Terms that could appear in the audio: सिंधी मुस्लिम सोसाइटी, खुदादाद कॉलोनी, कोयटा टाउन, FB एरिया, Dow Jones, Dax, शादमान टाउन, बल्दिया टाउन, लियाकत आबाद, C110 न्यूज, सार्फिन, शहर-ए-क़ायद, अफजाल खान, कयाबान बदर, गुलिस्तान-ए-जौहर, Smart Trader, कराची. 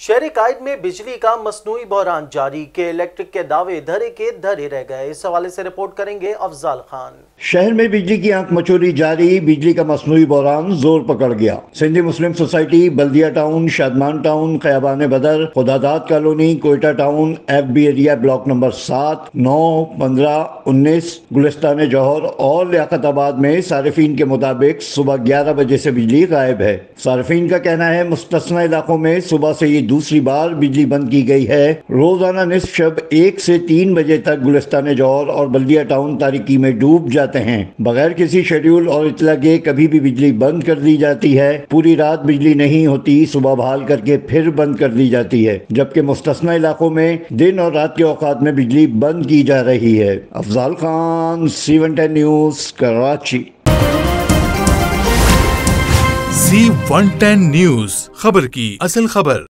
शहर-ए-क़ायद में बिजली का मस्नूई बहरान जारी के इलेक्ट्रिक के दावे धरे के धरे रह गए। इस हवाले से रिपोर्ट करेंगे अफजाल खान। शहर में बिजली की आंख मचोरी जारी, बिजली का मस्नूई बहरान जोर पकड़ गया। सिंधी मुस्लिम सोसाइटी, बल्दिया टाउन, शादमान टाउन, कयाबान बदर, खुदादाद कॉलोनी, कोयटा टाउन, FB एरिया block number 7, 9, 15, 19, गुलिस्तान-ए-जौहर और लियाकत आबाद में सार्फिन के मुताबिक सुबह 11 बजे से बिजली गायब है। सार्फिन का कहना है मुस्तस्ना इलाकों में सुबह से ये दूसरी बार बिजली बंद की गई है। रोजाना निस्फ शब 1 से 3 बजे तक गुलिस्तान-ए-जौहर और बल्दिया टाउन तारीकी में डूब जाते हैं। बगैर किसी शेड्यूल और इतला के कभी भी बिजली बंद कर दी जाती है। पूरी रात बिजली नहीं होती, सुबह बहाल करके फिर बंद कर दी जाती है, जबकि मुस्तस्ना इलाकों में दिन और रात के औकात में बिजली बंद की जा रही है। अफजाल खान, C110 न्यूज, कराची। C110 न्यूज, खबर की असल खबर।